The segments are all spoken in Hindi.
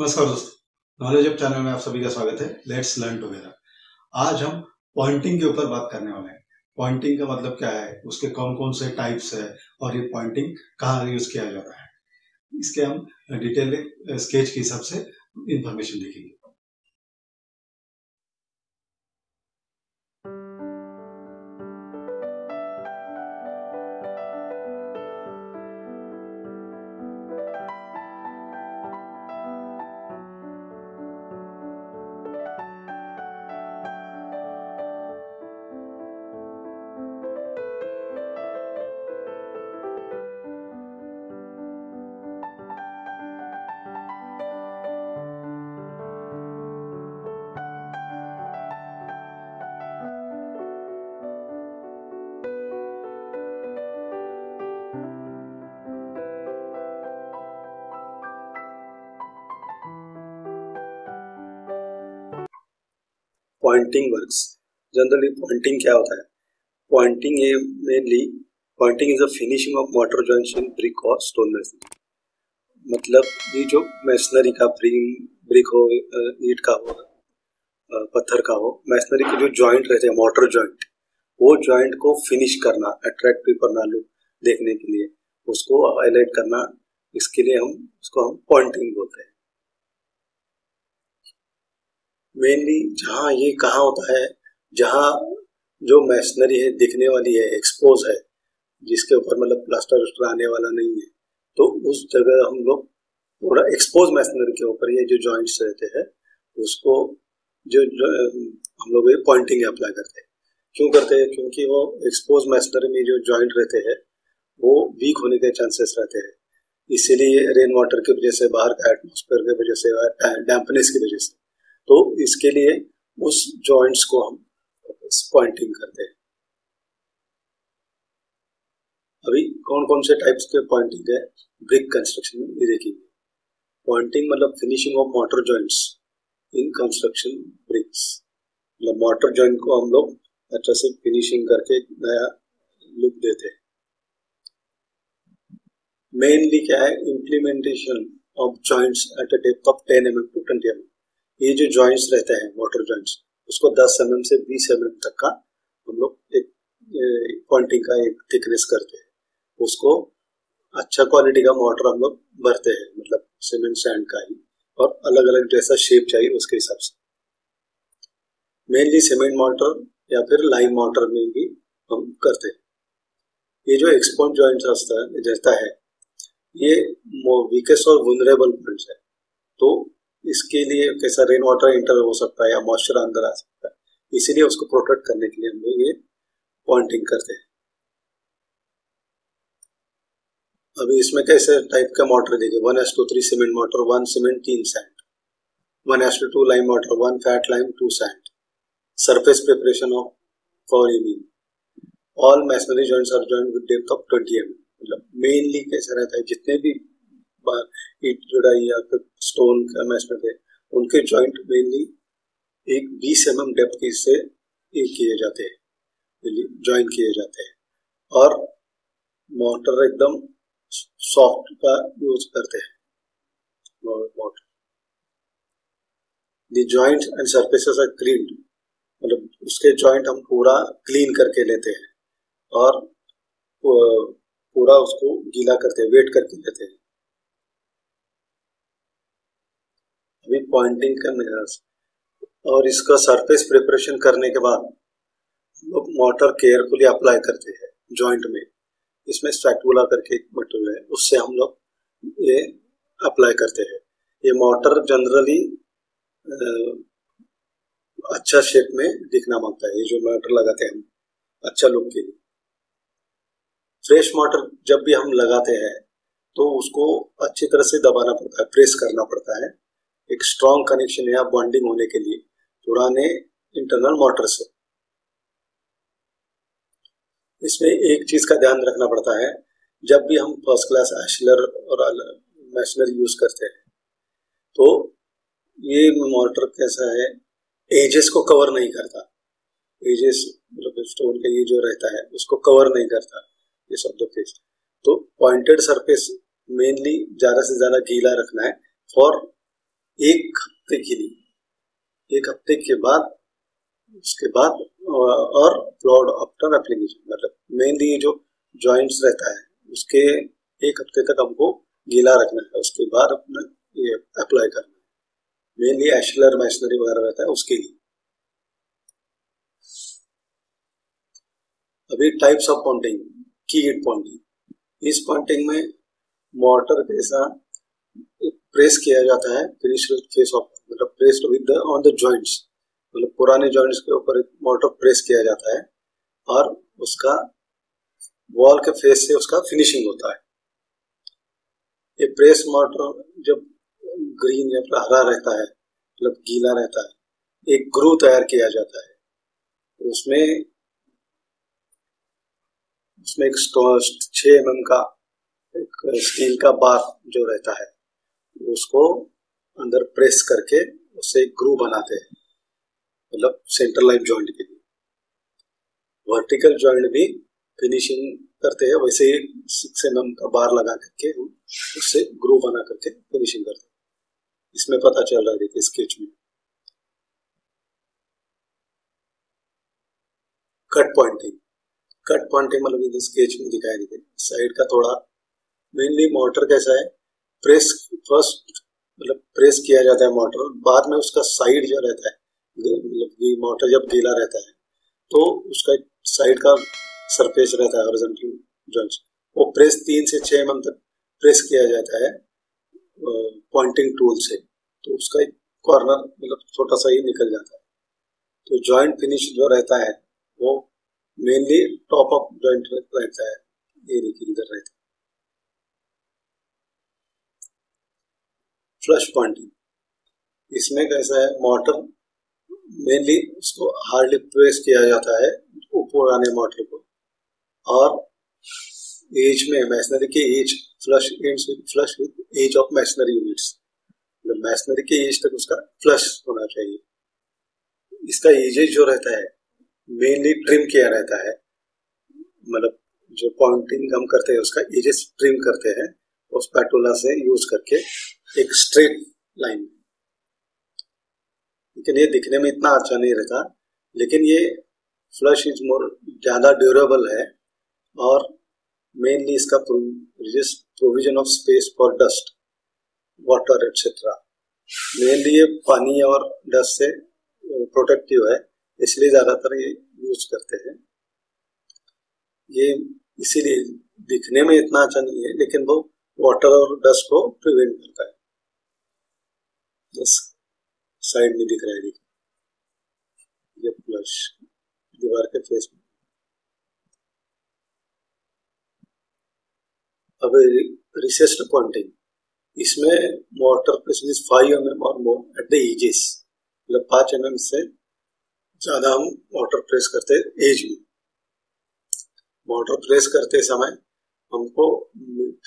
नमस्कार दोस्तों, नॉलेज हब चैनल में आप सभी का स्वागत है। Let's learn together. आज हम पॉइंटिंग के ऊपर बात करने वाले हैं। पॉइंटिंग का मतलब क्या है, उसके कौन कौन से टाइप्स है और ये पॉइंटिंग कहाँ यूज किया जाता है, इसके हम डिटेल में स्केच के हिसाब से इंफॉर्मेशन देखेंगे। Poynting works. जनरली पॉइंटिंग क्या होता है? पॉइंटिंग ये mainly pointing is a finishing of mortar joints in brick और स्टोन मेसनरी। मतलब ये जो मेसनरी का ब्रिक हो, ईट का हो, पत्थर का हो, मेसनरी के जो जॉइंट रहते हैं मोटर जॉइंट, वो जॉइंट को फिनिश करना, अट्रैक्टिव करना लोग देखने के लिए, उसको हाईलाइट करना, इसके लिए उसको हम पॉइंटिंग बोलते हैं। मेनली जहाँ ये कहाँ होता है, जहाँ जो मैशनरी है दिखने वाली है, एक्सपोज है, जिसके ऊपर मतलब प्लास्टर आने वाला नहीं है, तो उस जगह हम लोग पूरा एक्सपोज मैशनरी के ऊपर ये जो जॉइंट्स रहते हैं उसको जो हम लोग ये पॉइंटिंग अप्लाई करते हैं। क्यों करते हैं? क्योंकि वो एक्सपोज मैशनरी में जो जॉइंट रहते हैं वो वीक होने के चांसेस रहते हैं, इसीलिए रेन वाटर की वजह से, बाहर का एटमोसफेयर की वजह से, डैम्पनेस की वजह से, तो इसके लिए उस जॉइंट्स को हम पॉइंटिंग करते हैं। अभी कौन कौन से टाइप्स के पॉइंटिंग है ब्रिक कंस्ट्रक्शन में ये देखेंगे। पॉइंटिंग मतलब finishing of mortar joints in construction bricks. मतलब मोटर जॉइंट को हम लोग अच्छा से फिनिशिंग करके नया लुक देते हैं। मेनली क्या है, implementation of joints at a depth of 10 mm to 20 mm। ये जो जॉइंट्स रहते हैं मोटर जॉइंट्स, उसको 10 mm से 20 mm तक का हम लोग एक पॉइंटिंग का एक थिकनेस करते हैं। उसको अच्छा क्वालिटी का मोटर हम लोग भरते हैं, मतलब सीमेंट सैंड का ही, और अलग अलग जैसा शेप चाहिए उसके हिसाब से। मेनली सीमेंट मोटर या फिर लाइम मोटर में भी हम करते हैं। ये जो एक्सपोज जॉइंट रहता है ये वीकेस्ट और वनरेबल पॉइंट्स है, तो इसके लिए कैसा रेन वाटर इंटर हो सकता है या मॉइस्चर अंदर आ सकता है, इसीलिए उसको प्रोटेक्ट करने के लिए हम लोग ये पॉइंटिंग करते हैं। अभी इसमें कैसे टाइप का मोटर देंगे, 1:3 cement mortar, 1 cement 3 sand, 1:2 lime mortar, 1 fat lime 2 sand. Surface preparation of for joining all masonry joints are joint with depth of 20 mm। मतलब मेनली कैसा रहता है, जितने भी ईट जुड़ाई या फिर स्टोन का मैशमेंट है उनके जॉइंट मेनली एक 20 mm डेप्थ से किए जाते हैं, जॉइन किए जाते हैं, और मोटर एकदम सॉफ्ट का यूज करते हैं। Mortar the joint and surfaces are cleaned, मतलब उसके जॉइंट हम पूरा क्लीन करके लेते हैं और पूरा उसको गीला करते हैं, वेट करके लेते हैं। पॉइंटिंग का मेथड्स और इसका सरफेस प्रिपरेशन करने के बाद लोग मोटर केयरफुली अप्लाई करते हैं जॉइंट में। इसमें स्पैटुला करके एक मटेरियल है, उससे हम लोग ये अप्लाई करते हैं। ये मोटर जनरली अच्छा शेप में दिखना मांगता है, ये जो मोटर लगाते हैं हम अच्छा लुक के लिए। फ्रेश मोटर जब भी हम लगाते हैं तो उसको अच्छी तरह से दबाना पड़ता है, प्रेस करना पड़ता है, एक स्ट्रॉन्ग कनेक्शन या बॉन्डिंग होने के लिए पुराने इंटरनल मोटर से। इसमें एक चीज का ध्यान रखना पड़ता है, जब भी हम फर्स्ट क्लास एशलर और मैशनर यूज करते हैं तो ये मोटर कैसा है, एजेस को कवर नहीं करता। एजेस मतलब स्टोन का ये जो रहता है उसको कवर नहीं करता ये सब फेस। तो पॉइंटेड सरफेस मेनली ज्यादा से ज्यादा गीला रखना है फॉर एक हफ्ते के लिए, एक हफ्ते के बाद उसके बाद और अपलोड आफ्टर एप्लीकेशन, मतलब मेनली जो जॉइंट्स रहता है उसके एक हफ्ते तक हमको गीला रखना है, उसके बाद अपना ये अप्लाई करना है। मेनली एशलर मैशनरी वगैरह रहता है उसके लिए। अभी types of pointing, keyed pointing, इस पॉन्टिंग में मोटर कैसा प्रेस किया जाता है, फिनिश फेस ऑफ मतलब press with on the joints, मतलब पुराने जॉइंट्स के ऊपर मोटर प्रेस किया जाता है और उसका वॉल के फेस से उसका फिनिशिंग होता है। ये प्रेस मोटर जब ग्रीन या हरा रहता है मतलब गीला रहता है, एक ग्रू तैयार किया जाता है, उसमें एक 6 mm का एक स्टील का बार जो रहता है उसको अंदर प्रेस करके उससे एक ग्रू बनाते हैं, मतलब सेंटर लाइन जॉइंट के लिए। वर्टिकल जॉइंट भी फिनिशिंग करते हैं वैसे ही 6 mm का बार लगा करके हम उससे ग्रू बना करके फिनिशिंग करते हैं। इसमें पता चल रहा है स्केच में। कट पॉइंटिंग मतलब स्केच में दिखाया नहीं, साइड का थोड़ा। मेनली मोटर कैसा है, प्रेस फर्स्ट मतलब प्रेस किया जाता है मोटर, बाद में उसका साइड जो रहता है मतलब मोटर जब गीला रहता है तो उसका साइड का सरफेस रहता है हॉरिजॉन्टल जॉइंट्स, वो प्रेस 3 से 6 mm तक प्रेस किया जाता है पॉइंटिंग टूल से, तो उसका एक कॉर्नर मतलब छोटा सा ही निकल जाता है। तो जॉइंट फिनिश जो रहता है वो मेनली टॉप ऑफ जॉइंट रहता है, ये देखिए इधर रहता है। फ्लश पॉइंटिंग, इसमें कैसा है मोटर मेनली उसको हार्डली प्रेस किया जाता है पुराने मोटर को, और एज में मैशनरी के edge flush with edge of masonry units, मतलब मैशनरी के एज तक उसका फ्लश होना चाहिए। इसका एजेज जो रहता है मेनली ट्रिम किया रहता है, मतलब जो पॉइंटिंग हम करते हैं उसका एजेस ट्रिम करते हैं और स्पैटुला से यूज करके एक स्ट्रेट लाइन। लेकिन ये दिखने में इतना अच्छा नहीं रहता, लेकिन ये फ्लश इज मोर ज़्यादा ड्यूरेबल है, और मेनली इसका provision of space for dust, water etcetera, mainly ये पानी और डस्ट से प्रोटेक्टिव है, इसलिए ज़्यादातर ये यूज करते हैं। ये इसीलिए दिखने में इतना अच्छा नहीं है, लेकिन वो वाटर और डस्ट को प्रिवेंट करता है। बस साइड में दिख रहा है ये फ्लश दीवार के फेस में। अब रिसेस्ड पॉइंटिंग, इसमें मोटर प्रेस 5 mm और मोर एट द एजेस, मतलब 5 mm से ज्यादा हम मोटर प्रेस करते हैं एज में। मोटर प्रेस करते समय हमको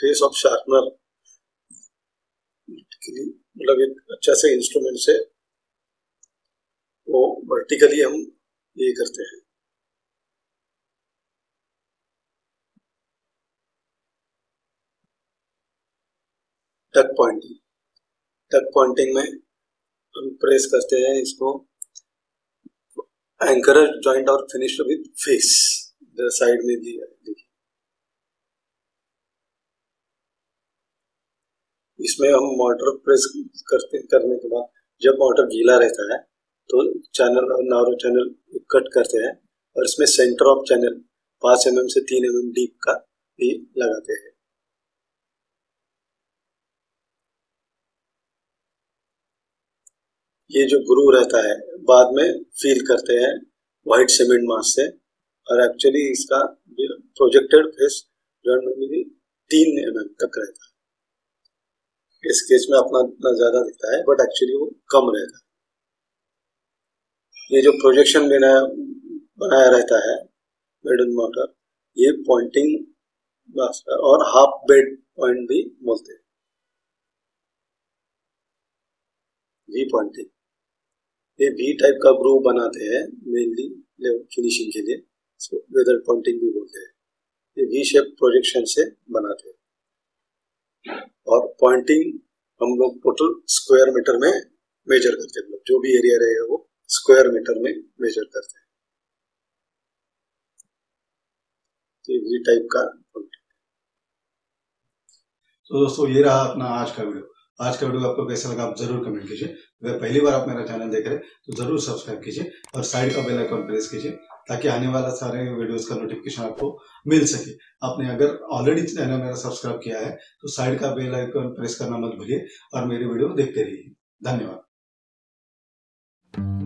फेस ऑफ शार्पनर मतलब एक अच्छा से इंस्ट्रूमेंट से वो वर्टिकली हम ये करते हैं। टक पॉइंटिंग में हम प्रेस करते हैं इसको, एंकर जॉइंट और फिनिश्ड विद फेस, इधर साइड में दिया देखिए। इसमें हम मोटर प्रेस करने के बाद जब मोटर गीला रहता है तो चैनल और नारो चैनल कट करते हैं, और इसमें सेंटर ऑफ चैनल 5 mm से 3 mm डीप का भी लगाते हैं। ये जो ग्रू रहता है बाद में फील करते हैं व्हाइट सीमेंट मास से, और एक्चुअली इसका प्रोजेक्टेड फेस 3 mm तक रहता है। इस केस में अपना इतना ज्यादा दिखता है बट एक्चुअली वो कम रहता है। ये जो प्रोजेक्शन बनाया रहता है मिडल मोटर, ये पॉइंटिंग और हाफ बेड पॉइंट भी बोलते हैं। वी पॉइंटिंग, ये वी टाइप का ग्रू बनाते हैं मेनली फिनिशिंग के लिए, इसको वेदर पॉइंटिंग भी बोलते हैं। ये वी शेप प्रोजेक्शन से बनाते हैं, और पॉइंटिंग हम लोग टोटल स्क्वायर मीटर में मेजर करते हैं, जो भी एरिया रहेगा वो स्क्वायर मीटर में मेजर करते हैं। तो ये टाइप का तो दोस्तों ये रहा अपना आज का वीडियो। आज का वीडियो आपको कैसा लगा आप जरूर कमेंट कीजिए। अगर पहली बार आप मेरा चैनल देख रहे हैं तो जरूर सब्सक्राइब कीजिए और साइड का बेल आइकन प्रेस कीजिए ताकि आने वाला सारे वीडियोस का नोटिफिकेशन आपको मिल सके। आपने अगर ऑलरेडी चैनल मेरा सब्सक्राइब किया है तो साइड का बेल आइकन प्रेस करना मत भूलिए और मेरी वीडियो देखते रहिए। धन्यवाद।